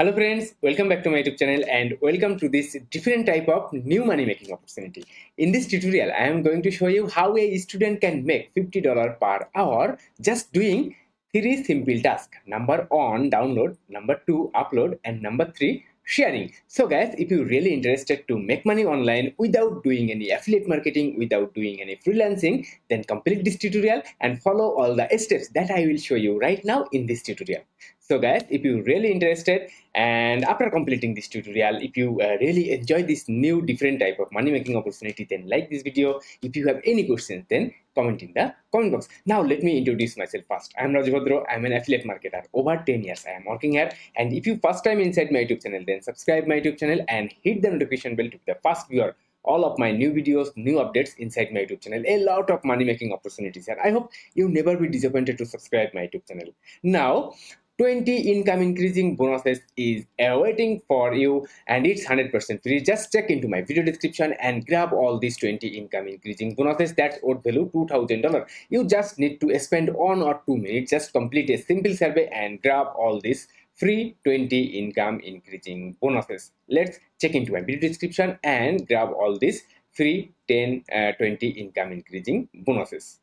Hello friends, welcome back to my YouTube channel and welcome to this different type of new money making opportunity. In this tutorial, I am going to show you how a student can make $50 per hour just doing three simple tasks. Number 1, download, number 2, upload and number 3, sharing. So guys, if you're really interested to make money online without doing any affiliate marketing, without doing any freelancing, then complete this tutorial and follow all the steps that I will show you right now in this tutorial. So guys, if you're really interested and after completing this tutorial, if you really enjoy this new different type of money making opportunity, then like this video. If you have any questions, then comment in the comment box. Now let me introduce myself first. I am Raju Bhadra. I am an affiliate marketer. Over 10 years I am working here, and if you first time inside my YouTube channel, then subscribe my YouTube channel and hit the notification bell to be the first viewer. All of my new videos, new updates inside my YouTube channel. A lot of money making opportunities here. I hope you never be disappointed to subscribe my YouTube channel. Now 20 income increasing bonuses is awaiting for you and it's 100% free. Just check into my video description and grab all these 20 income increasing bonuses. That's worth value $2,000. You just need to spend 1 or 2 minutes, just complete a simple survey and grab all these free 20 income increasing bonuses. Let's check into my video description and grab all these free 20 income increasing bonuses.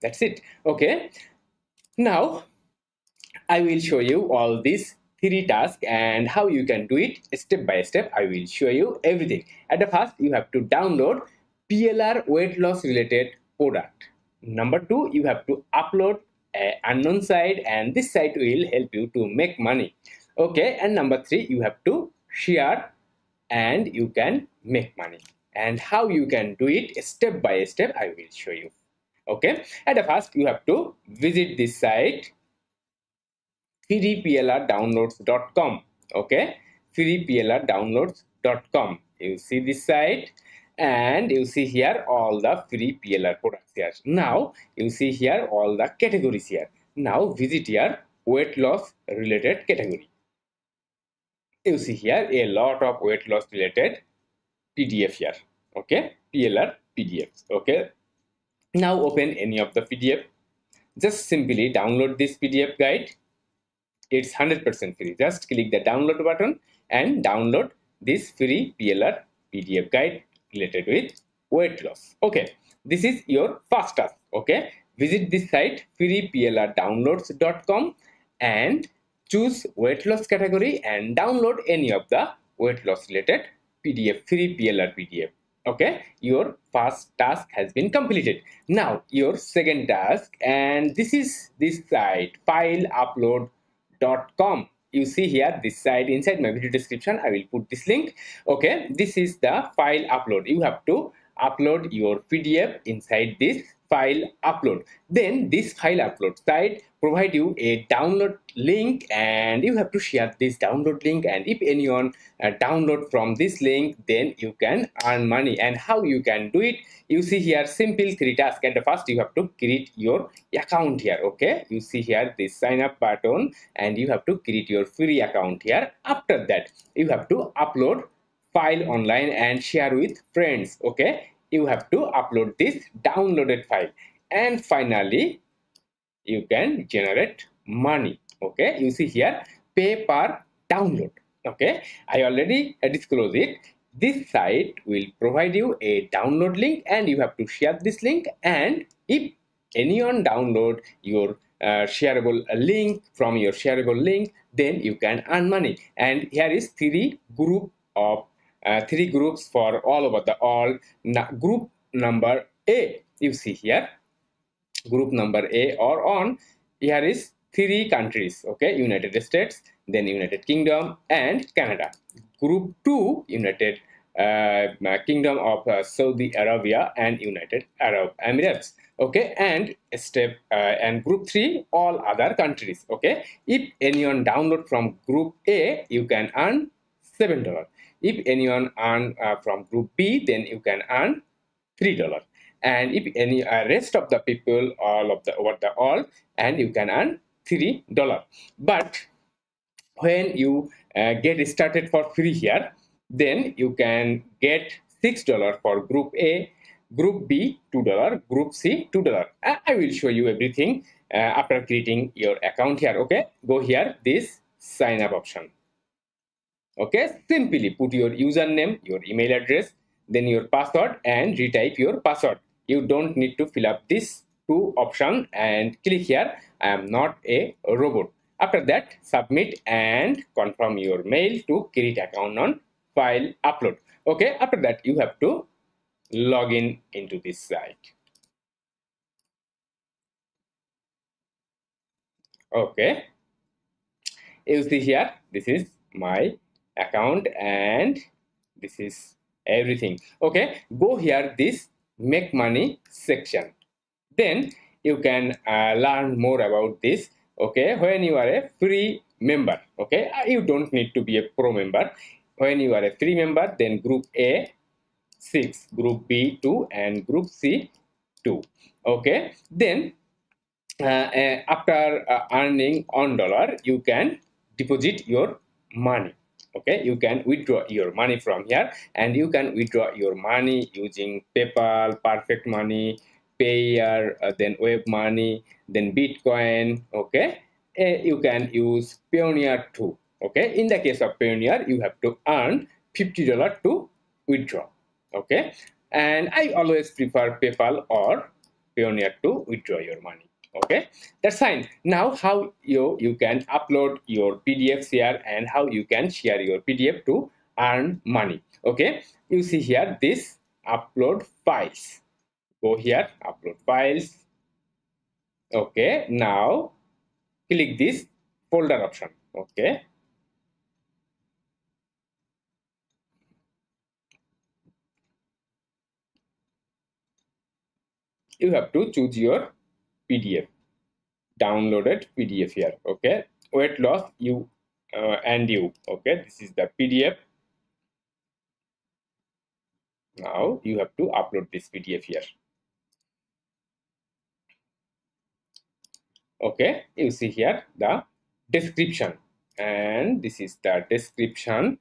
That's it. Okay, now I will show you all these three tasks and how you can do it step by step. I will show you everything. At the first, you have to download PLR weight loss related product. Number 2, you have to upload an unknown site and this site will help you to make money. Okay, and number 3, you have to share and you can make money. And how you can do it step by step, I will show you. Okay, at the first you have to visit this site freeplrdownloads.com. okay, freeplrdownloads.com. you see this site and you see here all the free PLR products here. Now you see here all the categories here. Now visit here weight loss related category. You see here a lot of weight loss related PDF here. Okay, PLR PDFs. Okay, now open any of the PDF. Just simply download this PDF guide. It's 100% free. Just click the download button and download this free PLR PDF guide related with weight loss. Okay, this is your first task. Okay, visit this site freeplrdownloads.com and choose weight loss category and download any of the weight loss related PDF, free PLR PDF. Okay, your first task has been completed. Now your second task, and this is this site fileupload.com. you see here this site. Inside my video description I will put this link. Okay, this is the file upload. You have to upload your PDF inside this file upload. Then this file upload site provide you a download link and you have to share this download link, and if anyone download from this link, then you can earn money. And how you can do it, you see here simple three tasks. And first you have to create your account here. Okay, you see here this sign up button and you have to create your free account here. After that you have to upload file online and share with friends. Okay, you have to upload this downloaded file, and finally you can generate money. Okay, you see here pay per download. Okay, I already disclosed it. This site will provide you a download link and you have to share this link, and if anyone download your shareable link from your shareable link, then you can earn money. And here is three groups for all over the world. Group number A, you see here group number A or on. Here is 3 countries. Okay, United States, then United Kingdom and Canada. Group 2, United Kingdom of Saudi Arabia and United Arab Emirates. Okay, and group 3, all other countries. Okay, if anyone download from group A, you can earn $7. If anyone earn from group B, then you can earn $3. And if any rest of the people all of the over the all, and you can earn $3. But when you get started for free here, then you can get $6 for group A, Group B $2, Group C $2. I will show you everything after creating your account here. Okay, go here, this sign up option. Okay, simply put your username, your email address, then your password and retype your password. You don't need to fill up this two option and click here, I am not a robot. After that, submit and confirm your mail to create account on file upload. Okay, after that you have to log in into this site. Okay, you see here, this is my account and this is everything. Okay, go here, this make money section, then you can learn more about this. Okay, when you are a free member, okay, you don't need to be a pro member. When you are a free member, then Group A 6, Group B 2 and Group C 2. Okay, then after earning $1, you can deposit your money. Okay, you can withdraw your money from here, and you can withdraw your money using PayPal, Perfect Money, Payeer, then Web Money, then Bitcoin. Okay, you can use Payoneer too. Okay, in the case of Payoneer, you have to earn $50 to withdraw. Okay, and I always prefer PayPal or Payoneer to withdraw your money. Okay, that's fine. Now how you can upload your PDFs here and how you can share your PDF to earn money. Okay, you see here this upload files. Go here, upload files. Okay, now click this folder option. Okay, you have to choose your PDF, downloaded PDF here. Okay, weight loss you and you. Okay, this is the PDF. Now you have to upload this PDF here. Okay, you see here the description, and this is the description.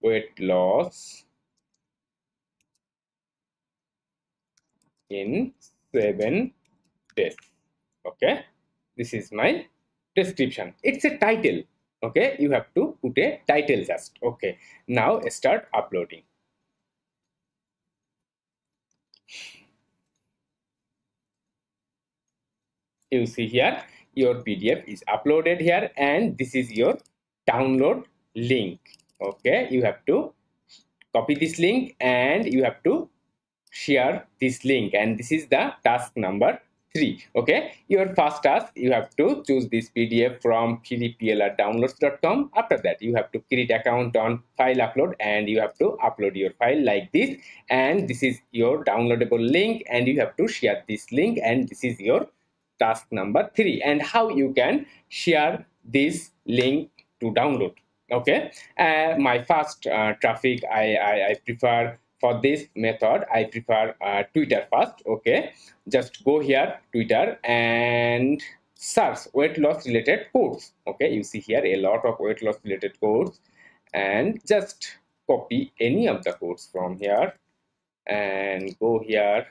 Weight loss in 7 days. Okay, this is my description. It's a title. Okay, you have to put a title just. Okay, now start uploading. You see here your PDF is uploaded here, and this is your download link. Okay, you have to copy this link and you have to share this link, and this is the task number 3. Okay, your first task, you have to choose this PDF from freeplrdownloads.com. After that, you have to create account on file upload, and you have to upload your file like this, and this is your downloadable link, and you have to share this link, and this is your task number 3, and how you can share this link to download. Okay, my first traffic I prefer. For this method, I prefer Twitter first. Okay, just go here, Twitter, and search weight loss related course. Okay, you see here a lot of weight loss related course, and just copy any of the course from here and go here,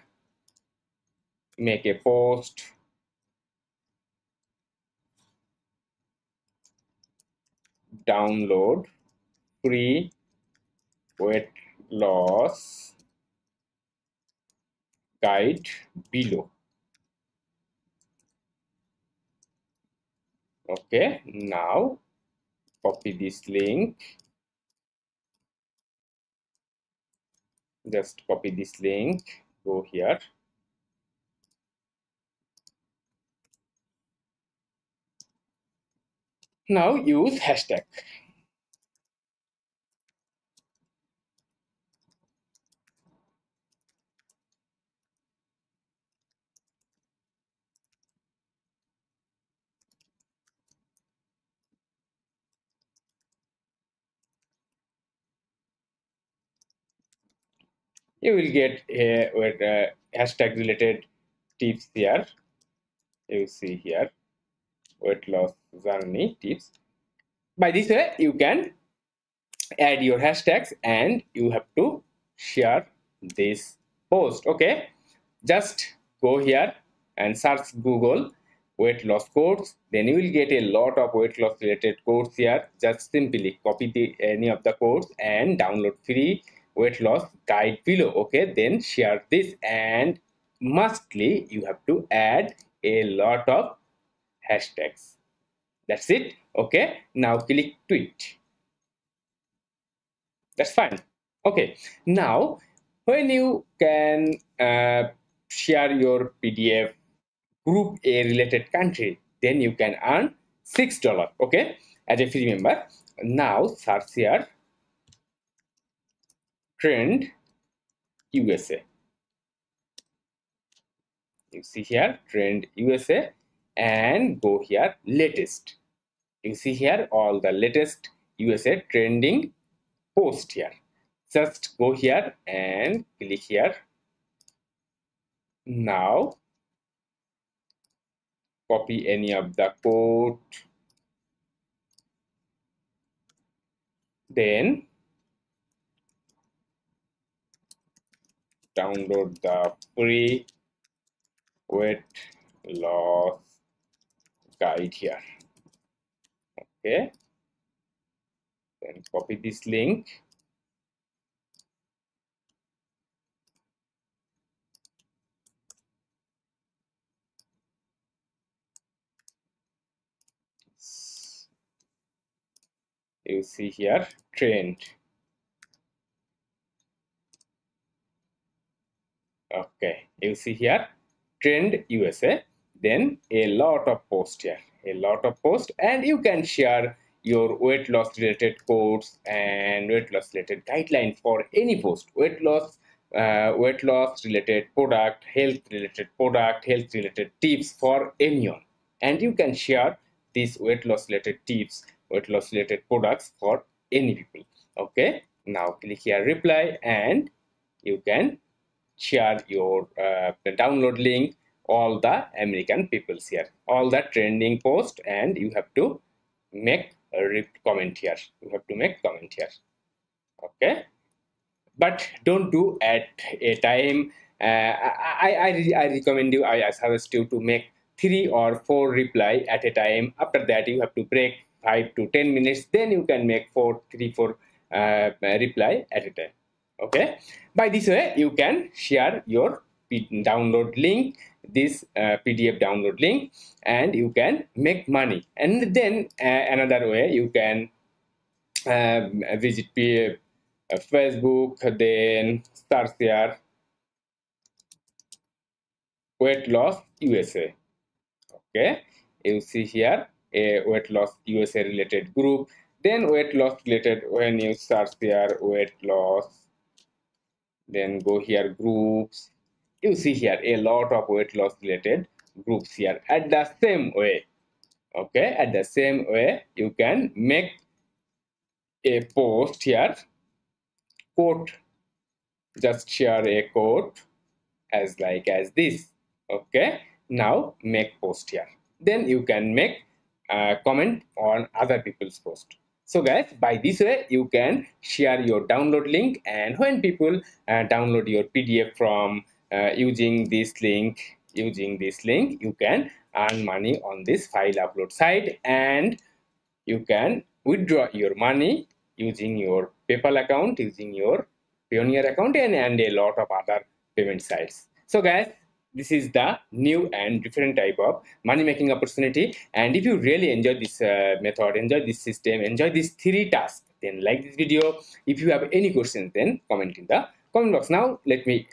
make a post. Download free weight loss guide below. Okay, now copy this link, just copy this link, go here, now use hashtag. You will get a with hashtag related tips here. You see here weight loss journey tips. By this way you can add your hashtags, and you have to share this post. Okay, just go here and search Google weight loss course, then you will get a lot of weight loss related course here. Just simply copy any of the course and download free weight loss guide below. Okay, then share this, and mostly you have to add a lot of hashtags. That's it. Okay, now click tweet. That's fine. Okay, now when you can share your PDF group A related country, then you can earn $6, okay, as a free member. Now search here trend USA. You see here trend USA, and go here latest. You see here all the latest USA trending post here. Just go here and click here. Now copy any of the code, then download the free weight loss guide here. Okay, then copy this link, you see here trend. Okay, you see here trend USA, then a lot of posts here, a lot of posts, and you can share your weight loss related course and weight loss related guideline for any post, weight loss related product, health related product, health related tips for anyone, and you can share these weight loss related tips, weight loss related products for any people. Okay, now click here reply, and you can share your download link, all the American peoples here, all the trending post, and you have to make a comment here, you have to make comment here. Okay, but don't do at a time. I recommend you, I suggest you to make 3 or 4 reply at a time. After that you have to break 5 to 10 minutes, then you can make 3-4 reply at a time. Okay, by this way you can share your download link, this PDF download link, and you can make money. And then another way you can visit Facebook, then start here weight loss USA. Okay, you see here a weight loss USA related group, then weight loss related. When you search here weight loss, then go here groups, you see here a lot of weight loss related groups here. At the same way, okay, at the same way you can make a post here, quote, just share a quote as like as this. Okay, now make post here, then you can make comment on other people's post. So guys, by this way you can share your download link, and when people download your PDF from using this link, you can earn money on this file upload site, and you can withdraw your money using your PayPal account, using your Payoneer account, and a lot of other payment sites. So guys, this is the new and different type of money making opportunity. And if you really enjoy this method, enjoy this system, enjoy these 3 tasks, then like this video. If you have any questions, then comment in the comment box. Now let me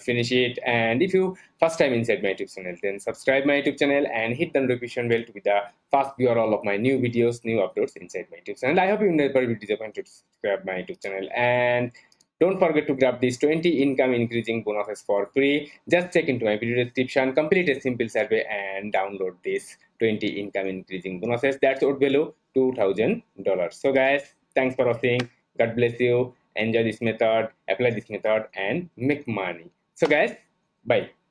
finish it. And if you first time inside my YouTube channel, then subscribe my YouTube channel and hit the notification bell to be the first viewer all of my new videos, new uploads inside my YouTube channel. I hope you never be disappointed to subscribe my YouTube channel, and don't forget to grab these 20 income increasing bonuses for free. Just check into my video description, complete a simple survey, and download these 20 income increasing bonuses. That's out below $2,000. So guys, thanks for watching. God bless you. Enjoy this method, apply this method, and make money. So guys, bye.